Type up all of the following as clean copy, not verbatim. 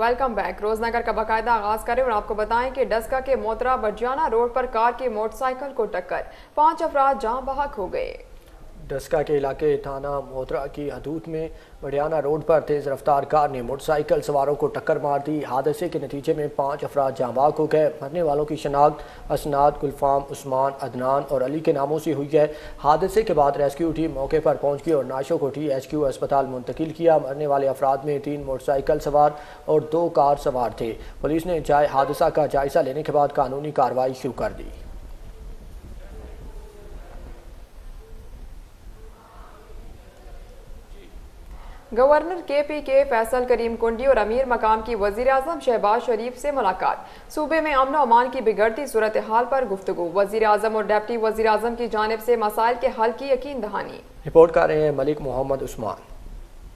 Welcome back. रोजनगर का बाकायदा आगाज करें और आपको बताएं कि डस्का के मोतरा बरजाना रोड पर कार की मोटरसाइकिल को टक्कर, 5 अफराद जहां बहक हो गए। डस्का के इलाके थाना मोतरा की हदूद में बरियाना रोड पर तेज़ रफ्तार कार ने मोटरसाइकिल सवारों को टक्कर मार दी। हादसे के नतीजे में 5 अफराद जाँ बहक हो गए। मरने वालों की शनाख्त असनाद, गुलफाम, उस्मान, अदनान और अली के नामों से हुई है। हादसे के बाद रेस्क्यू टीम मौके पर पहुंच गई और नाशों को THQ अस्पताल मुंतकिल किया। मरने वाले अफराद में 3 मोटरसाइकिल सवार और 2 कार सवार थे। पुलिस ने हादसा का जायजा लेने के बाद कानूनी कार्रवाई शुरू कर दी। गवर्नर KPK फैसल करीम कुंडी और अमीर मकाम की वज़ीर-ए-आज़म शहबाज शरीफ से मुलाकात, सूबे में अमन अमान की बिगड़ती सूरत हाल पर गुफ्तगू, वज़ीर-ए-आज़म और डिप्टी वज़ीर-ए-आज़म की जानिब से मसाइल के हल की यकीन दहानी। रिपोर्ट कर रहे हैं मलिक मोहम्मद उस्मान।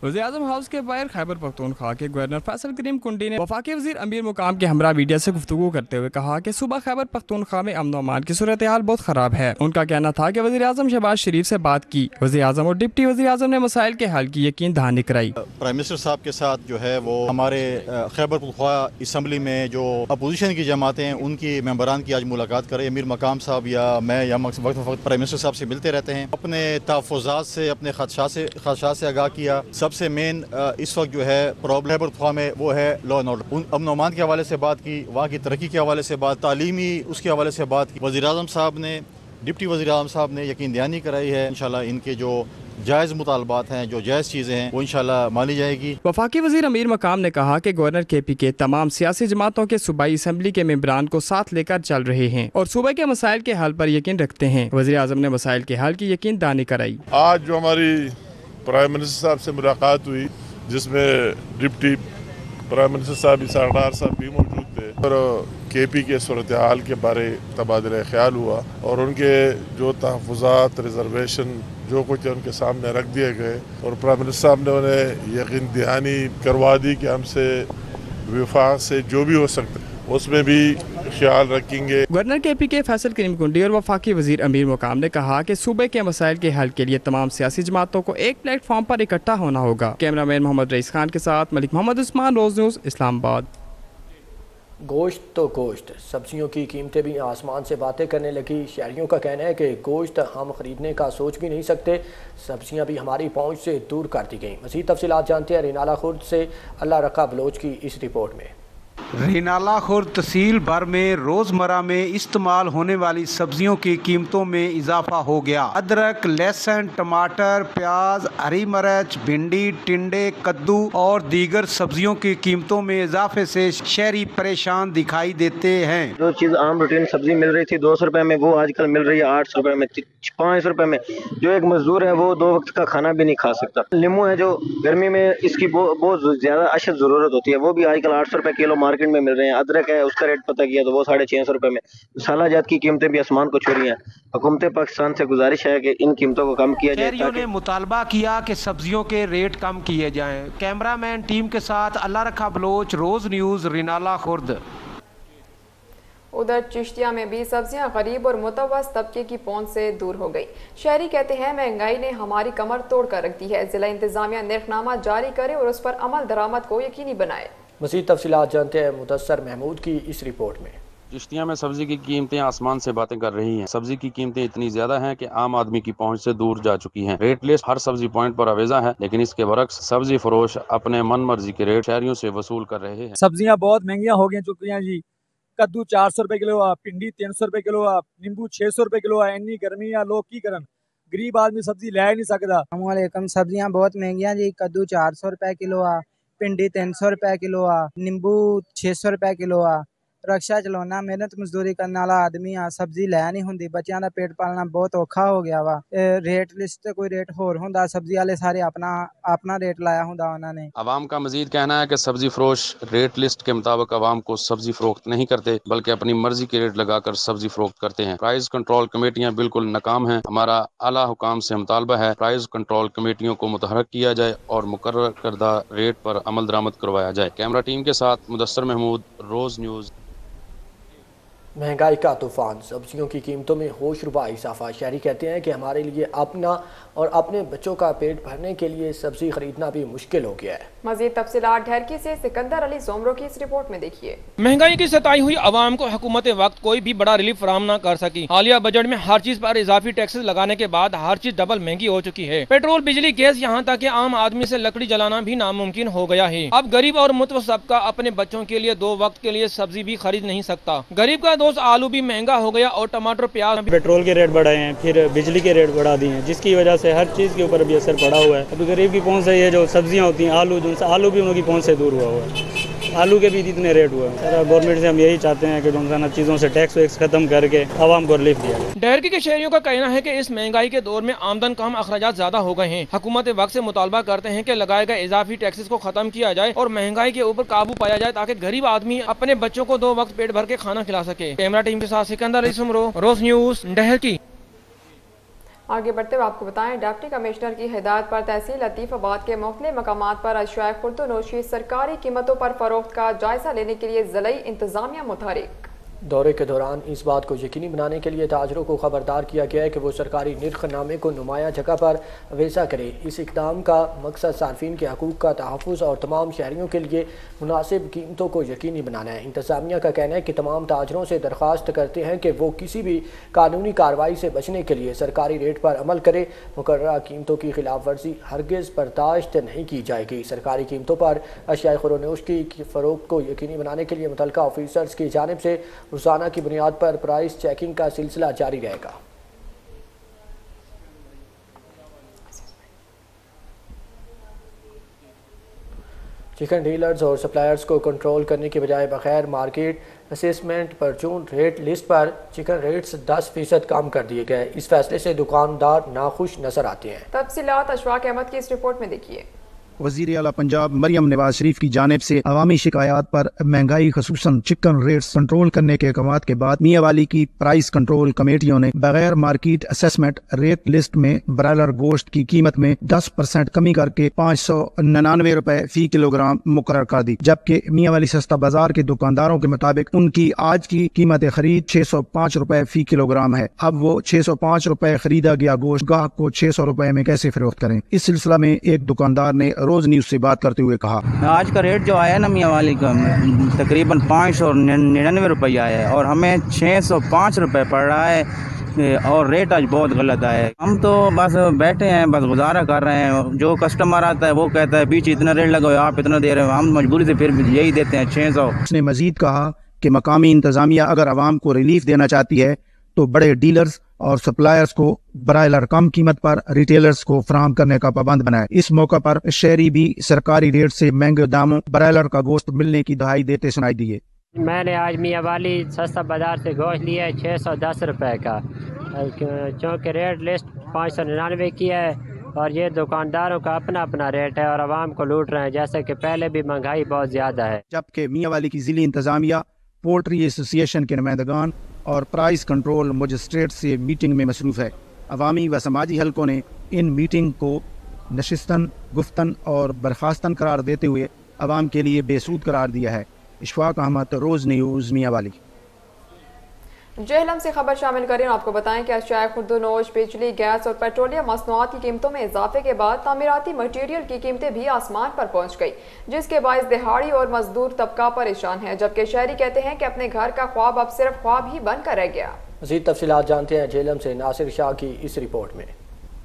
वज़ीर-ए-आज़म हाउस के बाहर खैबर पख्तूनख्वा के गवर्नर फैसल करीम कुंडी ने वफाकी वज़ीर अमीर मुकाम के हमरा मीडिया से गुफ्तगू करते हुए कहा कि सूबा खैबर पख्तूनख्वा में अमन अमान की सूरत हाल बहुत ख़राब है। उनका कहना था कि वज़ीर-ए-आज़म शहबाज शरीफ से बात की, वज़ीर-ए-आज़म और डिप्टी वज़ीर-ए-आज़म ने मसाइल के हल की यकीन दहानी कराई। प्राइम मिनिस्टर साहब के साथ जो है वो हमारे खैबर पख्तूनख्वा असम्बली में जो अपोजिशन की जमातें हैं उनकी मेंबरान की आज मुलाकात करे। अमीर मकाम साहब या मैं या वक्त वक्त प्राइम मिनिस्टर साहब से मिलते रहते हैं। अपने तहफ़्फ़ुज़ात से, अपने खदशात से आगाह किया। सबसे मेन इस वक्त जो है प्रॉब्लम पख्तूनख्वा में वो है लॉ एंड ऑर्डर। अमन अमान के हवाले से बात की, वहाँ की तरक्की के हवाले से बात, तालीमी उसके हवाले से बात की। वज़ीर-ए-आज़म साहब ने, डिप्टी वज़ीर-ए-आज़म साहब ने यकीन दहानी कराई है। इंशाल्लाह इनके जो जायज़ मुतालबात हैं, जो जायज़ चीज़ें हैं वो इंशाल्लाह मानी जाएगी। वफाकी वज़ीर अमीर मकाम ने कहा कि गवर्नर KPK तमाम सियासी जमातों के सूबाई असम्बली के मेंबरान को साथ लेकर चल रहे हैं और सूबे के मसाइल के हल पर यकीन रखते हैं। वज़ीर-ए-आज़म ने मसाइल के हल की यकीन दहानी कराई। आज जो हमारी प्राइम मिनिस्टर साहब से मुलाकात हुई जिसमें डिप्टी प्राइम मिनिस्टर साहब इसरार साहब भी मौजूद थे और KPK सूरत हाल के बारे तबादला ख्याल हुआ और उनके जो तहफ़्फ़ुज़ात, रिजर्वेशन जो कुछ है उनके सामने रख दिए गए और प्राइम मिनिस्टर साहब ने उन्हें यकीन दहानी करवा दी कि हमसे विफाक से जो भी हो सकता उसमें भी ख्याल रखेंगे। गवर्नर KPK फैसल करीम कुंडी और वफाकी वजीर अमीर मुकाम ने कहा कि सूबे के मसाइल के हल के लिए तमाम सियासी जमातों को एक प्लेटफॉर्म पर इकट्ठा होना होगा। कैमरामैन मोहम्मद रईस खान के साथ मलिक मोहम्मद उस्मान, रोज़ न्यूज़, इस्लामाबाद। गोश्त तो गोश्त, सब्जियों की कीमतें भी आसमान से बातें करने लगी। शहरियों का कहना है कि गोश्त हम खरीदने का सोच भी नहीं सकते, सब्जियां भी हमारी पहुंच से दूर कर दी गई। मज़ीद तफसीलात जानते हैं रिनाला खुर्द से अल्लाह रखा बलोच की इस रिपोर्ट में। रिनाला खुर्द तहसील भर में रोज़मर्रा में इस्तेमाल होने वाली सब्जियों की कीमतों में इजाफा हो गया। अदरक, लहसुन, टमाटर, प्याज, हरी मिर्च, भिंडी, टिंडे, कद्दू और दीगर सब्जियों की कीमतों में इजाफे से शहरी परेशान दिखाई देते हैं। जो चीज़ आम रूटीन सब्जी मिल रही थी 200 रुपए में वो आजकल मिल रही है 800 रुपए में, 500 रुपए में। जो एक मजदूर है वो 2 वक्त का खाना भी नहीं खा सकता। नींबू है जो गर्मी में इसकी बहुत ज्यादा अशद जरूरत होती है, वो भी आजकल 800 रुपए किलो मार्केट में मिल रहे हैं। अदरक है उसका रेट पता किया तो वो 650 रुपए में। साला जात की कीमतें भी आसमान को छू रही हैं। हुकूमत पाकिस्तान से गुजारिश है कि इन कीमतों को कम किया जाए। शहरियों ने मुतालबा किया कि सब्जियों के रेट कम किए जाएं। कैमरामैन टीम के साथ अल्लाह रखा बलोच, रोज़ न्यूज़, रिनाला खुर्द। उधर चिश्तिया में भी सब्जियां गरीब और मुतवस्त तबके की पहुंच से दूर हो गई। शहरी कहते हैं महंगाई ने हमारी कमर तोड़ कर रख दी है। जिला इंतजामिया नर्खनामा जारी करे और उस पर अमल दरामद को यकीनी बनाए। मज़ीद तफसीलात जानते हैं मुदस्सर महमूद की इस रिपोर्ट में। चिश्तिया में सब्जी की कीमतें आसमान से बातें कर रही हैं। सब्जी की कीमतें इतनी ज्यादा हैं कि आम आदमी की पहुंच से दूर जा चुकी हैं। रेट लिस्ट हर सब्जी पॉइंट पर आवेजा है, लेकिन इसके बरक्स सब्जी फरोश अपने मन मर्जी के रेट शहरियों से वसूल कर रहे हैं। सब्जियां बहुत महंगियां हो गई चुकी हैं जी। कद्दू 400 रुपए किलो है, भिंडी 300 रुपए किलो है, नींबू 600 रुपए किलो है। इन्नी गर्मी है, लोग की करन, गरीब आदमी सब्जी ले ही नहीं सकता। वालेकुम, सब्जियां बहुत महंगियां जी। कद्दू 400 रुपए किलो है, भिंडी 300 रुपए किलो है, नींबू 600 रुपए किलो है। रक्षा चलाना, मेहनत मजदूरी करने वाला आदमी आ, सब्जी लै नहीं होंगी। बच्चों का पेट पालना बहुत औखा हो गया वा। रेट लिस्ट कोई रेट होर होंदा, सब्जी वाले सारे अपना रेट लाया होंदा उन्होंने। आवाम का मजीद कहना है कि सब्जी फरोश रेट लिस्ट के मुताबिक आवाम को सब्जी फरोख्त नहीं करते बल्कि अपनी मर्जी के रेट लगाकर सब्जी फरोख्त करते हैं। प्राइस कंट्रोल कमेटियाँ बिल्कुल नाकाम है। हमारा आला हुकाम से मुतालबा है प्राइस कंट्रोल कमेटियों को मुतहरक किया जाए और मुकर्रर करदा रेट पर अमल दरामद करवाया जाए। कैमरा टीम के साथ मुदस्सर महमूद, रोज़ न्यूज़। महंगाई का तूफान, सब्जियों की कीमतों में होशरुबा इजाफा। शहरी कहते हैं कि हमारे लिए अपना और अपने बच्चों का पेट भरने के लिए सब्जी खरीदना भी मुश्किल हो गया है। मज़ीद तफसीलात ढेरकी से सिकंदर अली ज़ोमरो की इस रिपोर्ट में देखिए। महंगाई की सताई हुई आवाम को हुकूमत वक्त कोई भी बड़ा रिलीफ फराम न कर सकी। हालिया बजट में हर चीज पर इजाफी टैक्सेस लगाने के बाद हर चीज डबल महंगी हो चुकी है। पेट्रोल, बिजली, गैस, यहाँ तक की आम आदमी से लकड़ी जलाना भी नामुमकिन हो गया है। अब गरीब और मुतवसत तबका अपने बच्चों के लिए दो वक्त के लिए सब्जी भी खरीद नहीं सकता। गरीब का दोस्त आलू भी महंगा हो गया और टमाटर, प्याज। पेट्रोल के रेट बढ़ाए हैं, फिर बिजली के रेट बढ़ा दिए हैं, जिसकी वजह से हर चीज के ऊपर भी असर पड़ा हुआ है। अभी गरीब की पहुंच से ये जो सब्जियां होती हैं, आलू, जो आलू भी उनकी पहुंच से दूर हुआ है। आलू के भी इतने रेट हुए हैं। गवर्नमेंट से हम यही चाहते हैं कि जो इन चीज़ों से टैक्स वैक्स खत्म करके आवाम को रिलीफ दिया। डहरकी के शहरियों का कहना है कि इस महंगाई के दौर में आमदन कम, अखराजात ज्यादा हो गए हैं। हुकूमत वक्त से मुतालबा करते हैं कि लगाए गए इजाफी टैक्सेस को खत्म किया जाए और महंगाई के ऊपर काबू पाया जाए ताकि गरीब आदमी अपने बच्चों को दो वक्त पेट भर के खाना खिला सके। कैमरा टीम के साथ सिकंदर इसमरो, रोज न्यूज, डहरकी। आगे बढ़ते हुए आपको बताएं, डिप्टी कमिश्नर की हिदायत पर तहसील लतीफ़ाबाद के मुख्तलिफ मकामात पर अश्याए खुर्दोनोशी सरकारी कीमतों पर फरोख्त का जायजा लेने के लिए ज़िला इंतजामिया मुतहरिक। दौरे के दौरान इस बात को यकीनी बनाने के लिए ताजरों को खबरदार किया गया है कि वो सरकारी नर्खनामे को नुमाया जगह पर वेजा करे। इस इकदाम का मकसद सार्फिन के हकूक़ का तहफ़ुज़ और तमाम शहरियों के लिए मुनासिब कीमतों को यकीनी बनाना है। इंतज़ामिया का कहना है कि तमाम ताजरों से दरख्वास्त करते हैं कि वो किसी भी कानूनी कार्रवाई से बचने के लिए सरकारी रेट पर अमल करे। मुकर्रर कीमतों की खिलाफ वर्जी हरगिज़ बर्दाश्त नहीं की जाएगी। सरकारी कीमतों पर अशियाए खुरोनोश की फ़रोख्त को यकीनी बनाने के लिए मुतल्लिका ऑफिसर्स की जानिब से रोजाना की बुनियाद पर प्राइस चेकिंग का सिलसिला जारी रहेगा। चिकन डीलर्स और सप्लायर्स को कंट्रोल करने के बजाय बगैर मार्केट असेसमेंट पर जून रेट लिस्ट पर चिकन रेट्स 10% कम कर दिए गए। इस फैसले से दुकानदार नाखुश नजर आते हैं। तफसीलात अशफाक अहमद की इस रिपोर्ट में देखिए। वज़ीर आला पंजाब मरियम नवाज शरीफ की जानिब से अवामी शिकायात पर महंगाई खसूसन चिकन रेट्स कंट्रोल करने के अहकाम के बाद मियांवाली की प्राइस कंट्रोल कमेटियों ने बगैर मार्केट असेसमेंट रेट लिस्ट में ब्रायलर गोश्त की कीमत में 10% कमी करके 599 रुपए फी किलोग्राम मुकर्रर कर दी, जबकि मियांवाली सस्ता बाजार के दुकानदारों के मुताबिक उनकी आज की कीमत खरीद 605 रुपए फी किलोग्राम है। अब वो 605 रुपए खरीदा गया गोश्त गाहक को 600 रुपए में कैसे फरोख्त करें। इस सिलसिला में एक दुकानदार ने रोज न्यूज से बात करते हुए कहा, आज का रेट जो आया ना मियांवाली का तकरीबन 599 रुपये आया है और हमें 605 रुपये पड़ रहा है और रेट आज बहुत गलत आया है। हम तो बस बैठे हैं, बस गुजारा कर रहे हैं। जो कस्टमर आता है वो कहता है बीच इतना रेट लगाओ, आप इतना दे रहे हो, हम मजबूरी से फिर यही देते हैं 600। उसने मजीद कहा कि मकामी इंतजामिया अगर आवाम को रिलीफ देना चाहती है तो बड़े डीलर्स और सप्लायर्स को ब्रायलर कम कीमत पर रिटेलर्स को फराहम करने का पाबंद बनाए। इस मौका पर शहरी भी सरकारी रेट से महंगे दामों ब्रायलर का गोश्त मिलने की दुहाई देते सुनाई दिए। मैंने आज मियांवाली सस्ता बाजार से गोश्त लिया है 610 रुपए का, चूँकि रेट लिस्ट 599 की है और ये दुकानदारों का अपना अपना रेट है और आवाम को लूट रहे हैं, जैसे कि पहले भी महंगाई बहुत ज्यादा है। जबकि मियांवाली की जिली इंतजामिया, पोल्ट्री एसोसिएशन के नुमाइंदगान और प्राइस कंट्रोल मजिस्ट्रेट से मीटिंग में मसरूफ़ है। अवामी व समाजी हलकों ने इन मीटिंग को नशिस्तन, गुफ्तन और बर्खास्तन करार देते हुए अवाम के लिए बेसूद करार दिया है। इशफाक अहमद, रोज़ न्यूज़, मियांवाली। जहलम से खबर शामिल करें। आपको बताएं कि अशियाए खुर्दोनोश, बिजली, गैस और पेट्रोलियम मसनूआत की कीमतों में इजाफे के बाद तामीराती मटीरियल की कीमतें भी आसमान पर पहुंच गई, जिसके बायस दिहाड़ी और मजदूर तबका परेशान है, जबकि शहरी कहते हैं कि अपने घर का ख्वाब अब सिर्फ ख्वाब ही बनकर रह गया। मज़ीद तफसीलात जानते हैं जहलम से नासिर शाह की इस रिपोर्ट में।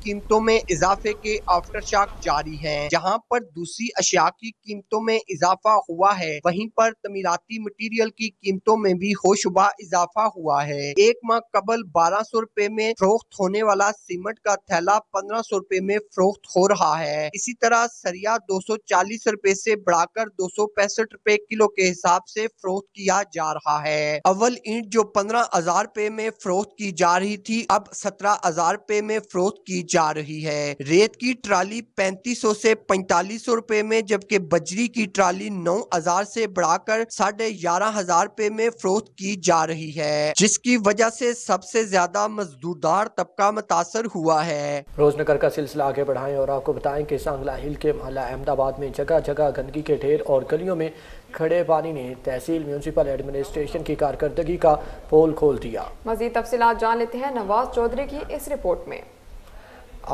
कीमतों में इजाफे के आफ्टर शॉक जारी हैं, जहां पर दूसरी अशिया की कीमतों में इजाफा हुआ है, वहीं पर तमीराती मटीरियल की कीमतों में भी होशुबा इजाफा हुआ है। एक माह कबल 1200 रुपए में फरोख्त होने वाला सीमेंट का थैला 1500 रुपए में फरोख्त हो रहा है। इसी तरह सरिया 240 रुपए से बढ़ाकर 265 रुपए किलो के हिसाब से फरोख्त किया जा रहा है। अव्वल ईंट जो 15,000 रुपए में फरोख्त की जा रही थी, अब 17,000 रुपए में फरोख्त की जा रही है। रेत की ट्राली 3500 से 4500 रुपए में, जबकि बजरी की ट्राली 9000 से बढ़ाकर 11,500 रुपए में फरोख्त की जा रही है, जिसकी वजह से सबसे ज्यादा मजदूरदार तबका मुतासर हुआ है। रोजनगर का सिलसिला आगे बढ़ाएं और आपको बताएं कि सांगला हिल के मोहल्ला अहमदाबाद में जगह जगह गंदगी के ढेर और गलियों में खड़े पानी ने तहसील म्यूनिसिपल एडमिनिस्ट्रेशन की कारकर्दगी का पोल खोल दिया। मजीद तफसीलात जान लेते हैं नवाज चौधरी की इस रिपोर्ट में।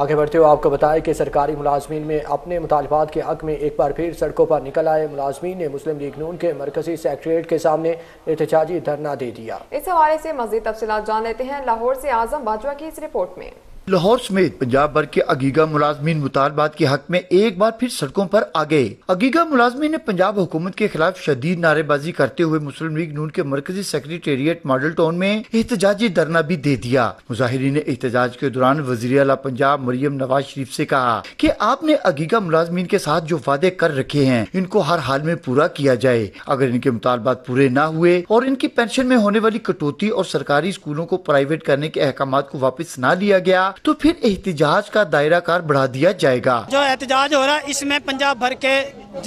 आगे बढ़ते हुए आपको बताया कि सरकारी मुलाजमीन में अपने मुतालबात के हक में एक बार फिर सड़कों पर निकल आए। मुलाजमीन ने मुस्लिम लीग नून के मरकजी सेक्रेटेरिएट के सामने एहतजाजी धरना दे दिया। इस हवाले से मज़ीद तफसीलात जान लेते हैं लाहौर से आजम बाजवा की इस रिपोर्ट में। लाहौर समेत पंजाब भर के अगीगा मुलाजमीन मुतालबात के हक में एक बार फिर सड़कों पर आ गए। अगीगा मुलाजमीन ने पंजाब हुकूमत के खिलाफ शदीद नारेबाजी करते हुए मुस्लिम लीग नून के मरकजी सेक्रेटेरिएट मॉडल टाउन में एहतजाजी धरना भी दे दिया। मुजाहिरीन ने एहतजाज के दौरान वज़ीर आला पंजाब मरियम नवाज शरीफ से कहा कि आपने अगीगा मुलाजमीन के साथ जो वादे कर रखे हैं इनको हर हाल में पूरा किया जाए। अगर इनके मुतालबात पूरे न हुए और इनकी पेंशन में होने वाली कटौती और सरकारी स्कूलों को प्राइवेट करने के अहकाम को वापस न लिया गया तो फिर एहतजाज का दायरा कार बढ़ा दिया जाएगा। जो एहतजाज हो रहा है इसमें पंजाब भर के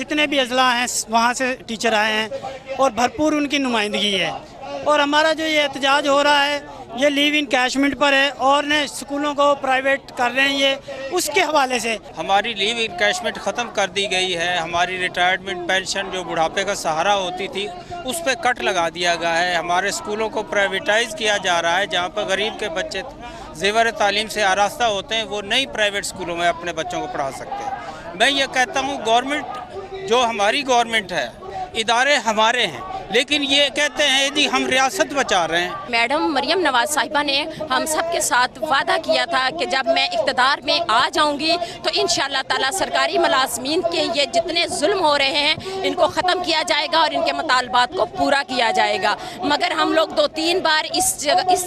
जितने भी अजला हैं वहाँ से टीचर आए हैं और भरपूर उनकी नुमाइंदगी है। और हमारा जो ये एहतजाज हो रहा है ये लीव इन कैशमेंट पर है और ने स्कूलों को प्राइवेट कर रहे हैं। ये उसके हवाले से हमारी लीव इन कैशमेंट खत्म कर दी गई है। हमारी रिटायरमेंट पेंशन जो बुढ़ापे का सहारा होती थी उस पर कट लगा दिया गया है। हमारे स्कूलों को प्राइवेटाइज किया जा रहा है। जहाँ पर गरीब के बच्चे जेवर तालीम से आरास्ता होते हैं वो नई प्राइवेट स्कूलों में अपने बच्चों को पढ़ा सकते हैं। मैं ये कहता हूँ गवर्नमेंट जो हमारी गवर्नमेंट है इदारे हमारे हैं लेकिन ये कहते हैं जी हम रियासत बचा रहे हैं। मैडम मरियम नवाज साहिबा ने हम सब के साथ वादा किया था कि जब मैं इक़्तिदार में आ जाऊंगी तो इंशाअल्लाह ताला सरकारी मुलाजमीन के ये जितने जुल्म हो रहे हैं इनको ख़त्म किया जाएगा और इनके मुतालबात को पूरा किया जाएगा। मगर हम लोग 2-3 बार इस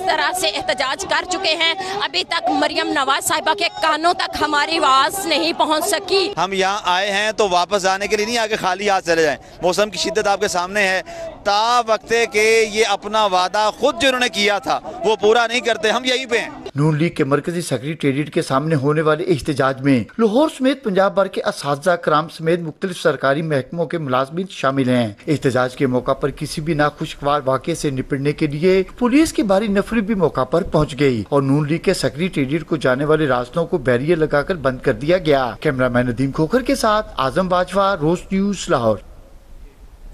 तरह से एहतजाज कर चुके हैं, अभी तक मरियम नवाज साहिबा के कानों तक हमारी आवाज़ नहीं पहुँच सकी। हम यहाँ आए हैं तो वापस आने के लिए नहीं आके खाली हाथ चले जाएँ। मौसम की शिद्दत आपके सामने है। ता वक्ते के ये अपना वादा खुद जिन्होंने किया था वो पूरा नहीं करते, हम यहीं पे हैं। नून लीग के मरकजी सेक्रेटेरिएट के सामने होने वाले एहतजाज में लाहौर समेत पंजाब भर के असातिज़ा कराम समेत मुख्तलिफ सरकारी महकमों के मुलाजमीन शामिल हैं। एहतजाज के मौका पर किसी भी नाखुशगवार वाक़े से निपटने के लिए पुलिस की भारी नफरी भी मौका पर पहुंच गई और नून लीग के सेक्रेटेरिएट को जाने वाले रास्तों को बैरियर लगाकर बंद कर दिया गया। कैमरा मैन नदीम खोखर के साथ आजम बाजवा, रोज न्यूज लाहौर।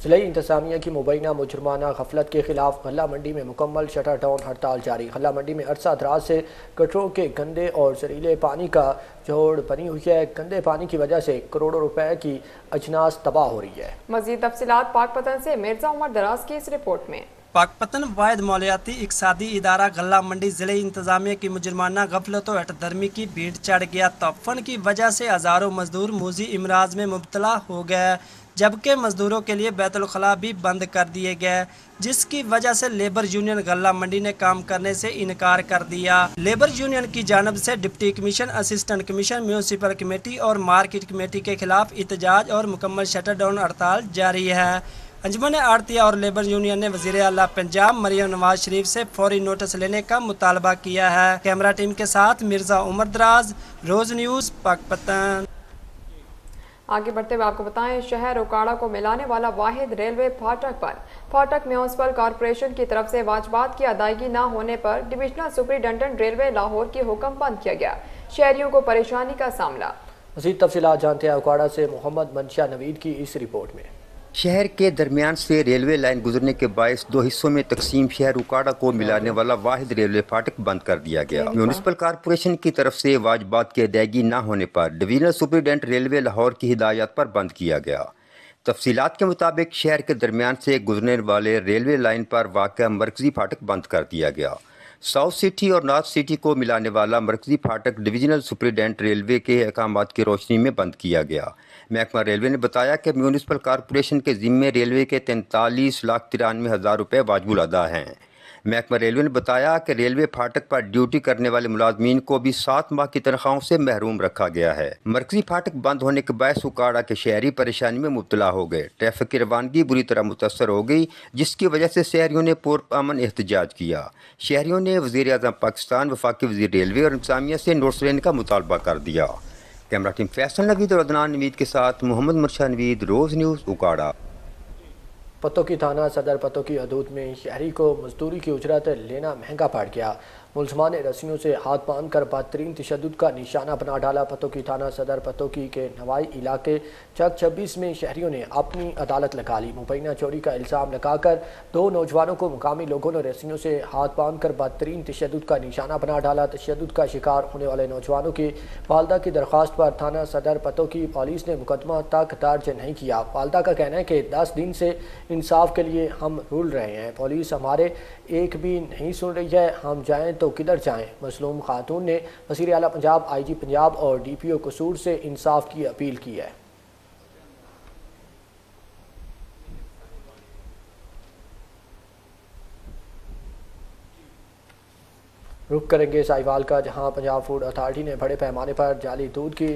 ज़िला इंतजामिया की मुबैना मुजरमाना गफलत के खिलाफ गल्ला मंडी में मुकम्मल शटर डाउन हड़ताल जारी। गल्ला मंडी में अरसा दराज से गटरों के गंदे और जहरीले पानी का जोड़ बनी हुई है। गंदे पानी की वजह से करोड़ों रुपए की अजनास तबाह हो रही है। मज़ीद तफसीलात पाकपतन से मिर्जा उमर दराज की इस रिपोर्ट में। पाकपतन वाहिद मौलियाती इकसादी इदारा गल्ला मंडी ज़िले इंतजामिया की मुजरमाना गफलत और हठधर्मी की भीड़ चढ़ गया। तफन की वजह से हज़ारों मजदूर मोजी इमराज में मुबतला हो गए, जबकि मजदूरों के लिए बैतुल खला भी बंद कर दिए गए, जिसकी वजह से लेबर यूनियन गल्ला मंडी ने काम करने से इनकार कर दिया। लेबर यूनियन की जानब से deputy commission, assistant commission, municipal committee और मार्केट कमेटी के खिलाफ एहतजाज और मुकम्मल शटर डाउन हड़ताल जारी है। अंजुमन आड़तिया और लेबर यूनियन ने वज़ीर आला पंजाब मरियम नवाज शरीफ से फौरी नोटिस लेने का मुतालबा किया है। कैमरा टीम के साथ मिर्जा उमर दराज, रोज़ न्यूज़ पाकपतन। आगे बढ़ते हुए आपको बताएं शहर उकाड़ा को मिलाने वाला वाहिद रेलवे फाटक म्यूनसिपल कॉरपोरेशन की तरफ से वाजबात की अदायगी न होने पर डिविजनल सुपरिटेंडेंट रेलवे लाहौर की हुक्म बंद किया गया। शहरियों को परेशानी का सामना। मज़ीद तफसीलात जानते हैं उकाड़ा से मोहम्मद मनशा नवीद की इस रिपोर्ट में। शहर के दरमियान से रेलवे लाइन गुजरने के बायस 2 हिस्सों में तकसीम शहर उकाड़ा को मिलाने वाला वाहिद रेलवे फाटक बंद कर दिया गया। म्यूनिसिपल कॉरपोरेशन की तरफ से वाजबात की अदायगी न होने पर डिवीजनल सुपरिटेंडेंट रेलवे लाहौर की हिदायत पर बंद किया गया। तफसीलात के मुताबिक शहर के दरमियान से गुजरने वाले रेलवे लाइन पर वाक़ मरकजी फाटक बंद कर दिया गया। साउथ सिटी और नॉर्थ सिटी को मिलाने वाला मरकजी फाटक डिवीजनल सुपरिटेंडेंट रेलवे के अहकाम की रोशनी में बंद किया गया। महकमा रेलवे ने बताया कि म्यूनिसिपल कॉरपोरेशन के ज़िम्मे रेलवे के 43,93,000 रुपये वाजिबुल अदा हैं। महकमा रेलवे ने बताया कि रेलवे फाटक पर ड्यूटी करने वाले मुलाजमीन को भी 7 माह की तनख्वाहों से महरूम रखा गया है। मरकजी फाटक बंद होने के बायस उकाड़ा के शहरी परेशानी में मुब्तला हो गए। ट्रैफिक की रवानगी बुरी तरह मुतासर हो गई, जिसकी वजह से शहरियों ने पुरअमन एहतजाज किया। शहरियों ने वज़ीर आज़म पाकिस्तान, वफाकी वज़ीर रेलवे और इंतजामिया से नोटिस लेने का मुतालबा कर दिया। कैमरा टीम फैसल नवीद और अदनान नवीद के साथ मोहम्मद मुर्शद नवीद, रोज़ न्यूज़ उकाड़ा। पतोकी थाना सदर पतोकी हदूद में शहरी को मजदूरी की उजरत लेना महंगा पड़ गया। मुलजमान रस्सियों से हाथ बांध कर बदतरीन तशद्दुद का निशाना बना डाला। पतोकी थाना सदर पतोकी के नवाई इलाके चक 26 में शहरियों ने अपनी अदालत लगा ली। मुबैना चोरी का इल्ज़ाम लगाकर 2 नौजवानों को मुकामी लोगों ने रस्सियों से हाथ बांध कर बदतरीन तशद्दुद का निशाना बना डाला। तशद्दुद का शिकार होने वाले नौजवानों की वालदा की दरख्वास्त पर थाना सदर पतोकी पुलिस ने मुकदमा तक दर्ज नहीं किया। वालदा का कहना है कि 10 दिन से इंसाफ के लिए हम रूल रहे हैं, पुलिस हमारे एक भी नहीं सुन रही है, हम जाएँ तो किधर जाएं। मसलूम खातून ने वज़ीर आला पंजाब, आईजी पंजाब और डीपीओ कसूर से इंसाफ की अपील की है। रुक करेंगे साहिवाल का, जहां पंजाब फूड अथॉरिटी ने बड़े पैमाने पर जाली दूध की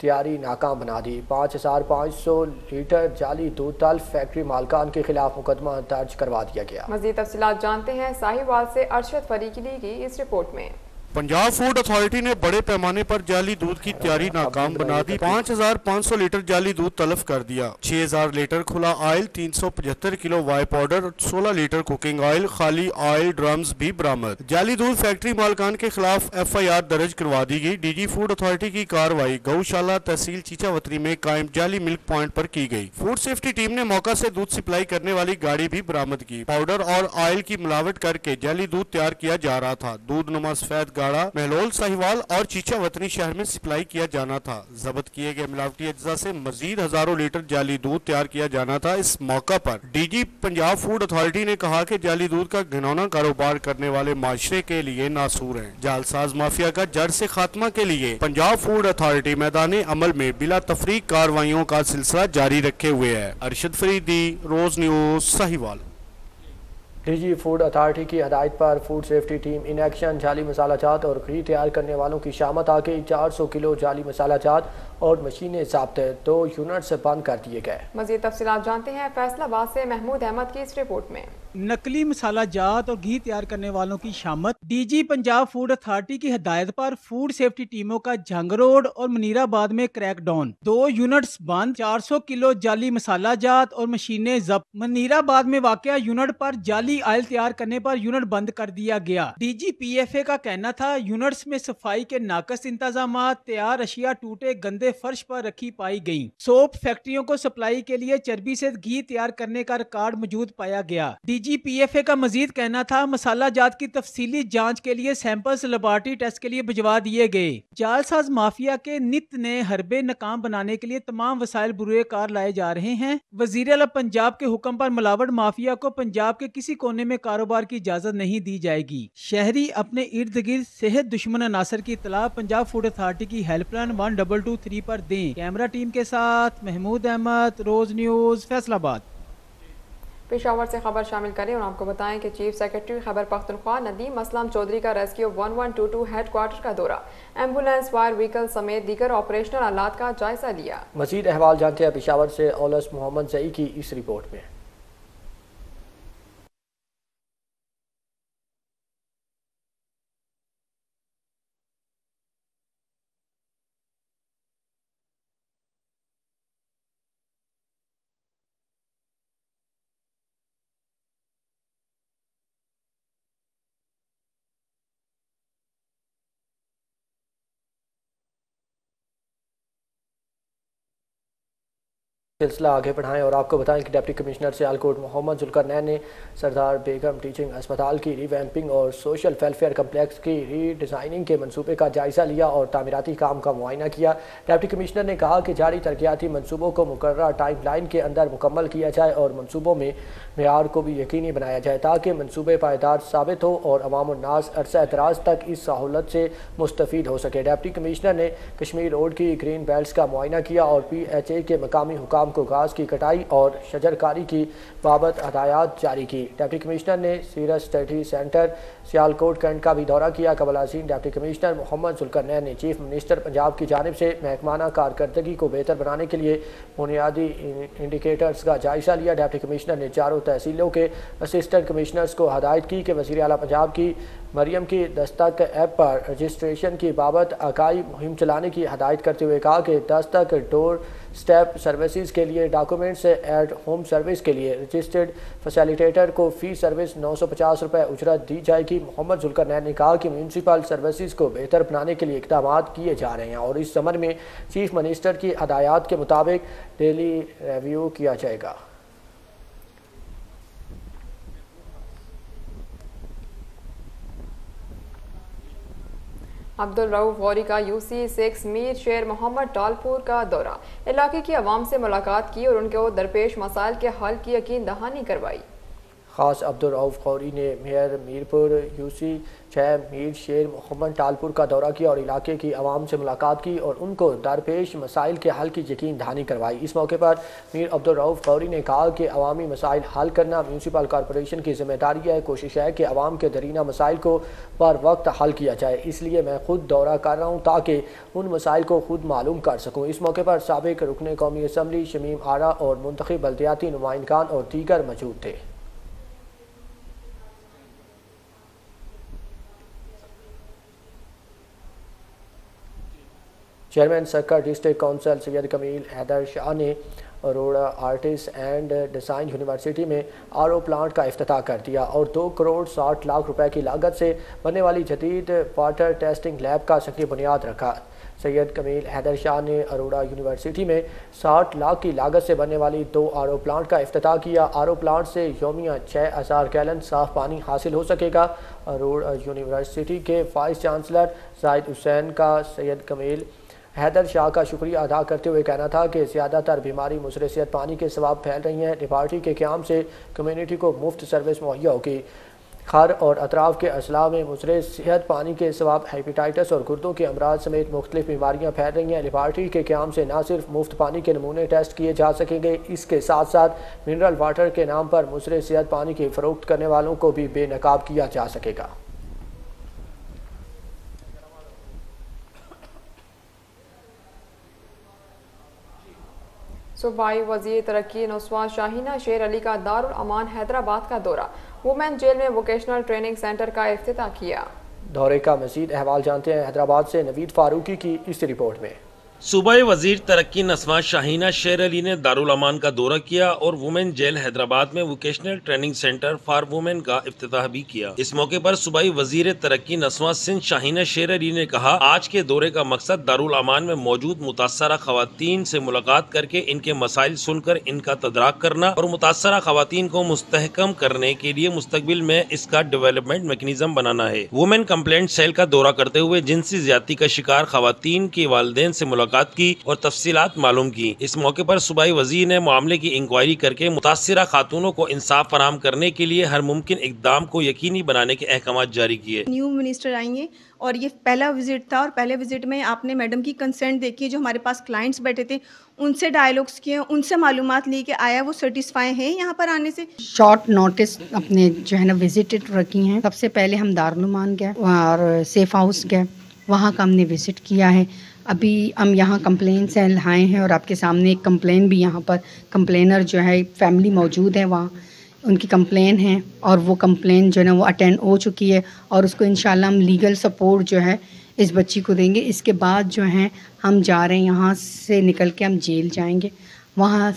तैयारी नाकाम बना दी। 5500 लीटर जाली दूध तल फैक्ट्री मालकान के खिलाफ मुकदमा दर्ज करवा दिया गया। मज़ीद तफसीलात जानते हैं साहिवाल से अरशद फरीकी की इस रिपोर्ट में। पंजाब फूड अथॉरिटी ने बड़े पैमाने पर जाली दूध की तैयारी नाकाम बना दी। 5500 लीटर जाली दूध तलब कर दिया। 6000 लीटर खुला oil, 375 kilo whey powder, 16 litre cooking oil, खाली ऑयल ड्रम्स भी बरामद। जाली दूध फैक्ट्री मालकान के खिलाफ FIR दर्ज करवा दी गई। DG फूड अथॉरिटी की कार्रवाई गौशाला तहसील चीचावतरी में कायम जाली मिल्क पॉइंट पर की गयी। फूड सेफ्टी टीम ने मौका से दूध सप्लाई करने वाली गाड़ी भी बरामद की। पाउडर और ऑयल की मिलावट करके जाली दूध तैयार किया जा रहा था। दूध नुमा सफेद महलोल, साहिवाल और चीचावतनी शहर में सप्लाई किया जाना था। जब्त किए गए मिलावटी अज्जा से मजीद हजारों लीटर जाली दूध तैयार किया जाना था। इस मौका पर DG पंजाब फूड अथॉरिटी ने कहा कि जाली दूध का घिनौना कारोबार करने वाले माशरे के लिए नासूर है। जालसाज माफिया का जड़ से खात्मा के लिए पंजाब फूड अथॉरिटी मैदान अमल में बिला तफरीक कार्रवाइयों का सिलसिला जारी रखे हुए है। Arshad Faridi, Roze news, Sahiwal. DG food authority की हदायत पर food safety team in action. जाली मसाला जात और घी तैयार करने वालों की शामत आ गई। 400 किलो जाली मसाला जात और मशीनें जब्त, 2 यूनिट्स बंद कर दिए गए। मज़ीद तफसीलात जानते हैं फैसलाबाद से महमूद अहमद की इस रिपोर्ट में। नकली मसाला जात और घी तैयार करने वालों की शामत। DG पंजाब फूड अथॉरिटी की हदायत पर फूड सेफ्टी टीमों का जंग रोड और मुनीराबाद में क्रैक डाउन, 2 यूनिट्स बंद, 400 किलो जाली मसाला जात और मशीनें जब्त। मुनीराबाद में वाकया यूनिट पर जाली आयल तैयार करने पर यूनिट बंद कर दिया गया। DG PFA का कहना था यूनिट्स में सफाई के नाकस इंतजाम, तैयार अशिया टूटे गंदे फर्श पर रखी पाई गयी। सोप फैक्ट्रियों को सप्लाई के लिए चर्बी से घी तैयार करने का रिकॉर्ड मौजूद पाया गया। DG PFA का मजीद कहना था मसाला जात की तफसीली जांच के लिए सैंपल्स लेबोरेटरी टेस्ट के लिए भिजवा दिए गए। जालसाज माफिया के नित नए हरबे नाकाम बनाने के लिए तमाम वसाइल बुरेकार लाए जा रहे हैं। वज़ीर आला पंजाब के हुक्म पर मिलावट माफिया को पंजाब के किसी कोने में कारोबार की इजाजत नहीं दी जाएगी। शहरी अपने इर्द गिर्द सेहत दुश्मन अनासर की इतला पंजाब फूड अथॉरिटी की हेल्पलाइन 1223 पर दें। कैमरा टीम के साथ महमूद अहमद, रोज न्यूज, फैसलाबाद। पेशावर से खबर शामिल करें और आपको बताएं कि चीफ सेक्रेटरी खैबर पख्तूनख्वा नदीम असलम चौधरी का रेस्क्यू 1122 हेडक्वार्टर का दौरा, एम्बुलेंस, फायर व्हीकल समेत दीगर ऑपरेशनल आलात का जायजा लिया। मजीद अहवाल जानते हैं पेशावर से औलस मोहम्मद जई की इस रिपोर्ट में। सिलसिला आगे बढ़ाएं और आपको बताएं कि डिप्टी कमिश्नर सियालकोट मोहम्मद जुल्करनैन ने सरदार बेगम टीचिंग अस्पताल की रिवैम्पिंग और सोशल वेलफेयर कम्प्लेक्स की रीडिज़ाइनिंग के मंसूबे का जायज़ा लिया और तामीराती काम का मुआयना किया। डिप्टी कमिश्नर ने कहा कि जारी तरक्याती मंसूबों को मुकर्रर टाइम लाइन के अंदर मुकम्मल किया जाए और मंसूबों में मेयार को भी यकीनी बनाया जाए ताकि मंसूबे पायदार साबित हो और अवाम और नास अरसा दराज तक इस सहूलत से मुस्तफ़ीद हो सके। डिप्टी कमिश्नर ने कश्मीर रोड की ग्रीन बेल्ट का मुआयना किया और PHA के मकामी हुकाम आवाम को घास की कटाई और शजरकारी की बाबत हदायत जारी की। डिप्टी कमिश्नर ने सीरस स्टडी सेंटर सियालकोट कैंट का भी दौरा किया। कबलाज़ीन डिप्टी कमिश्नर मोहम्मद जुल्करनैन ने चीफ मिनिस्टर पंजाब की जानिब से महकमाना कारकर्दगी को बेहतर बनाने के लिए बुनियादी इंडिकेटर्स का जायजा लिया। डिप्टी कमिश्नर ने चारों तहसीलों के असिस्टेंट कमिश्नर्स को हदायत की कि वज़ीर आला पंजाब की मरियम की दस्तक ऐप पर रजिस्ट्रेशन की बाबत आगाही मुहिम चलाने की हदायत करते हुए कहा कि दस्तक डोर स्टेप सर्विसेज के लिए डॉक्यूमेंट्स एट होम सर्विस के लिए रजिस्टर्ड फैसिलिटेटर को फ़ी सर्विस 950 रुपये उजरत दी जाएगी। मोहम्मद जुल्करनैन ने कहा कि म्यूनसिपल सर्विसेज को बेहतर बनाने के लिए इक़दाम किए जा रहे हैं और इस समर में चीफ मिनिस्टर की हदायत के मुताबिक डेली रिव्यू किया जाएगा। अब्दुल रऊफ गौरी का UC-6 मीर शेर मोहम्मद डालपुर का दौरा, इलाके की आवाम से मुलाकात की और उनके दरपेश मसाइल के हल की यकीन दहानी करवाई। खास अब्दुल रऊफ गौरी ने मेयर मीरपुर UC-6 मीर शेर मोहम्मद डालपुर का दौरा किया और इलाके की आवाम से मुलाकात की और उनको दरपेश मसाइल के हल की यकीन दहानी करवाई। इस मौके पर मीर अब्दुल रऊफ गौरी ने कहा कि अवामी मसाइल हल करना म्यूनसिपल कॉरपोरेशन की जिम्मेदारी है। कोशिश है कि आवाम के दरीना मसाइल को बर वक्त हल किया जाए, इसलिए मैं खुद दौरा कर रहा हूँ ताकि उन मसाइल को खुद मालूम कर सकूँ। इस मौके पर साबिक रुकन कौमी असम्बली शमीम आरा और मुंतखब बल्दियाती नुमाइंदान और दीगर मौजूद थे। Chairman Sukkur district council Syed Kamil Haider Shah ने Aror artist and design university में RO प्लांट का इफ्तिताह कर दिया और 2,60,00,000 रुपए की लागत से बनने वाली जदीद वाटर टेस्टिंग लैब का शक्की बुनियाद रखा। सैयद कमील हैदर शाह ने अरोड़ा यूनिवर्सिटी में 60,00,000 की लागत से बनने वाली 2 RO प्लांट का इफ्तिताह किया। RO प्लांट से योमिया 6,000 गैलन साफ पानी हासिल हो सकेगा। अरोड़ा यूनिवर्सिटी के वाइस चांसलर जाहिद हुसैन का सैयद कमील हैदर शाह का शुक्रिया अदा करते हुए कहना था कि ज़्यादातर बीमारी मुसरे सेहत पानी के सवाब फैल रही हैं। डिपार्टी के क़याम से कम्यूनिटी को मुफ्त सर्विस मुहैया होगी। खर और अतराफ़ के असला में मुसरे सेहत पानी के सवाब हेपेटाइटिस और गुर्दों के अमराज समेत मुख्तलिफ बीमारियाँ फैल रही हैं। डिपार्टी के क़याम से ना सिर्फ मुफ्त पानी के नमूने टेस्ट किए जा सकेंगे, इसके साथ साथ मिनरल वाटर के नाम पर मुसरे सेहत पानी की फ़रोख्त करने वालों को भी बेनकाब किया जा सकेगा। सूबाई वज़ीर तरक्की नुस्वात शाहीना शेर अली का दारुल अमान हैदराबाद का दौरा, वुमेन जेल में वोकेशनल ट्रेनिंग सेंटर का इफ्तिताह किया। दौरे का मज़ीद अहवाल जानते हैं हैदराबाद से नवीद फारूकी की इस रिपोर्ट में। सूबाई वज़ीर तरक्की नुस्वात शाहीना शेर अली ने दारुल अमान का दौरा किया और वुमेन जेल हैदराबाद में vocational training centre for women का इफ्तिताह भी किया। इस मौके पर सूबाई वज़ीर तरक्की नुस्वात सिंध शाहीना शेर अली ने कहा, आज के दौरे का मकसद दारुल अमान में मौजूद मुतासरा खवातीन से मुलाकात करके इनके मसाइल सुनकर इनका तदराक करना और मुतासरा खवातीन को मुस्तहकम करने के लिए मुस्तकबिल में इसका डेवलपमेंट मैकेनिज्म बनाना है। वुमेन कंप्लेंट सेल का दौरा करते हुए जिनसी ज्यादती का शिकार खवातीन के वालिदैन से मुलाकात की और तफसीलात मालूम की। इस मौके पर सूबाई वज़ीर ने मामले की इंक्वायरी करके मुतासिरा खातूनों को इंसाफ फराहम करने के लिए हर मुमकिन इकदाम को यकीनी बनाने के अहकाम जारी किए। न्यू मिनिस्टर आएंगे और ये पहला विजिट था और पहले विजिट में आपने मैडम की कंसर्न देखी। जो हमारे पास क्लाइंट्स बैठे थे उनसे डायलॉग्स किए, उनसे मालूमात ली कि आया वो सेटिस्फाई है यहाँ पर आने से। शॉर्ट नोटिस अपने जो है ना विजिट रखी है। सबसे पहले हम दारुल अमान गए और सेफ हाउस गए, वहाँ का हमने विजिट किया है। अभी हम यहाँ कंप्लेन से लाए हैं और आपके सामने एक कंप्लेन भी यहाँ पर कंप्लेनर जो है फैमिली मौजूद है, वहाँ उनकी कंप्लेन है और वो कंप्लेन जो है ना वो अटेंड हो चुकी है और उसको इंशाल्लाह हम लीगल सपोर्ट जो है इस बच्ची को देंगे। इसके बाद जो है हम जा रहे हैं, यहाँ से निकल के हम जेल जाएंगे, वहाँ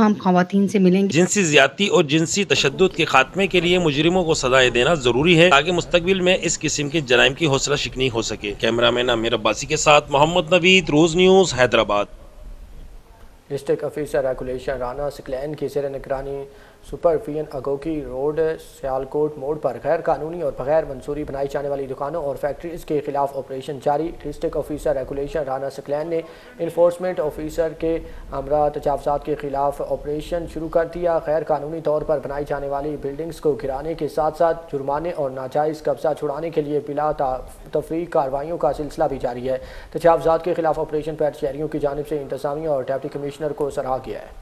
हम खवातीन से मिलेंगे। जिनसी ज्यादती और जिनसी तशद्दुद के खात्मे के लिए मुजरिमों को सजाएं देना जरूरी है ताकि मुस्तकबिल में इस किस्म के जराइम की हौसला शिकनी हो सके। कैमरामैन आमिर अब्बासी के साथ Mohammad Naveed, Roze news, Hyderabad. District officer regulation Rana Saqlain की ज़ेर निगरानी सुपरविजन अगोकी रोड सियालकोट मोड़ पर गैर कानूनी और बगैर मंजूरी बनाई जाने वाली दुकानों और फैक्ट्रीज के खिलाफ ऑपरेशन जारी। District officer regulation Rana Saqlain ने इन्फोर्समेंट ऑफिसर के अमरा तजावजात के खिलाफ ऑपरेशन शुरू कर दिया। गैर कानूनी तौर पर बनाई जाने वाली बिल्डिंग्स को गिराने के साथ साथ जुर्माने और नाजायज़ कब्जा छुड़ाने के लिए बिला तफरीक कार्रवाइयों का सिलसिला भी जारी है। तजावजात के खिलाफ ऑपरेशन पैट शहरियों की जानिब से इंतजामिया और डिप्टी कमिश्नर को सराहा गया है।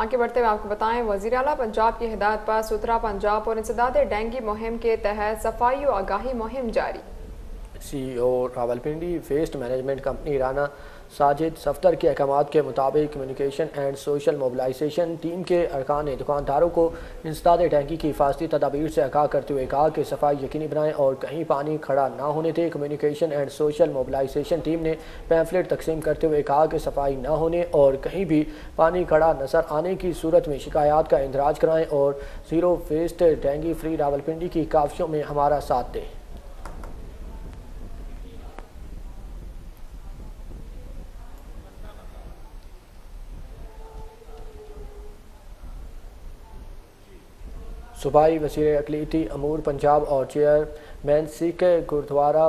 आगे बढ़ते हुए आपको बताएं, वज़ीर आला पंजाब की हिदायत पर सुथरा पंजाब और इंसदाद डेंगू मुहिम के तहत सफाई और आगाही मुहिम जारी। CEO Rawalpindi waste management company Rana Sajid Safdar के अहकाम के मुताबिक communication and social mobilisation team के अरकान ने दुकानदारों को इंसदाद डेंगू की हिफाजती तदाबीर से आगाह करते हुए कहा कि सफाई यकीनी बनाएं और कहीं पानी खड़ा ना होने दें। Communication and social mobilisation team ने पैम्फलेट तकसीम करते हुए कहा कि सफाई ना होने और कहीं भी पानी खड़ा नजर आने की सूरत में शिकायत का इंदराज कराएँ और zero waste dengue free Rawalpindi की काविशों में हमारा साथ दें। सूबाई वज़ीर अक़लीती अमूर पंजाब और चेयरमैन सिख गुरुद्वारा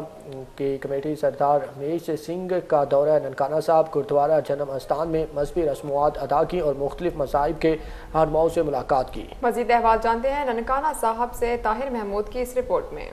की कमेटी सरदार रमेश सिंह का दौरा ननकाना साहब गुरुद्वारा जन्म स्थान में मजहबी रस्मात अदा की और मुख्तलिफ मसाइब के रहनुमाओं से मुलाकात की। मज़ीद अहवाल जानते हैं ननकाना साहब से ताहिर महमूद की इस रिपोर्ट में।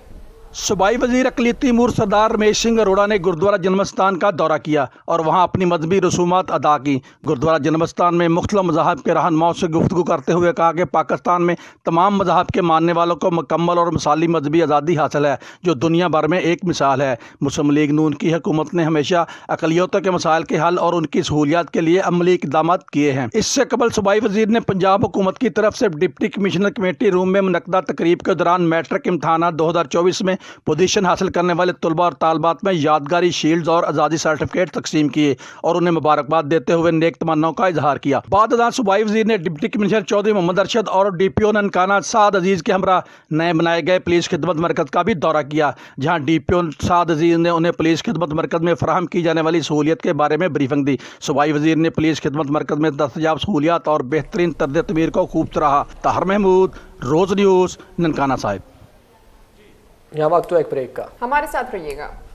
सूबाई वज़ीर अक़लीती अमूर सरदार रमेश सिंह अरोड़ा ने गुरुद्वारा जन्मस्थान का दौरा किया और वहां अपनी मजहबी रसूमात अदा की। गुरुद्वारा जन्मस्थान में मुख्तलिफ मज़ाहब के रहनुमाओं से गुफ्तगू करते हुए कहा कि पाकिस्तान में तमाम मज़ाहब के मानने वालों को मुकम्मल और मिसाली मजहबी आज़ादी हासिल है जो दुनिया भर में एक मिसाल है। मुस्लिम लीग नून की हुकूमत ने हमेशा अक़लियतों के मसाइल के हल और उनकी सहूलियात के लिए अमली इक़दाम किए हैं। इससे कबल सूबाई वज़ीर ने पंजाब हुकूमत की तरफ से डिप्टी कमिश्नर कमेटी रूम में मुनक़दा तकरीब के दौरान मैट्रिक इम्तहान 2024 में पोजीशन हासिल करने वाले तलबा और तालबात में यादगारी शील्ड्स और आज़ादी सर्टिफिकेट तकसीम किए और उन्हें मुबारकबाद देते हुए नेक तमन्नाओं का इजहार किया। बाद सूबाई वज़ीर ने डिप्टी कमिश्नर चौधरी मोहम्मद अरशद और DPO ननकाना साद अजीज के हमरा नए बनाए गए पुलिस खिदमत मरकज़ का भी दौरा किया, जहाँ DPO साद अजीज ने उन्हें पुलिस खिदमत मरकज़ में फराहम की जाने वाली सहूलियत के बारे में ब्रीफिंग दी। सूबाई वज़ीर ने पुलिस खिदमत मरकज़ में दस्तयाब सहूलियात और बेहतरीन तर्द तमीर को खूब सराहा। ताहिर महमूद, रोज़ न्यूज़, ननकाना साहिब। यहाँ वक्त तो एक ब्रेक का, हमारे साथ रहिएगा।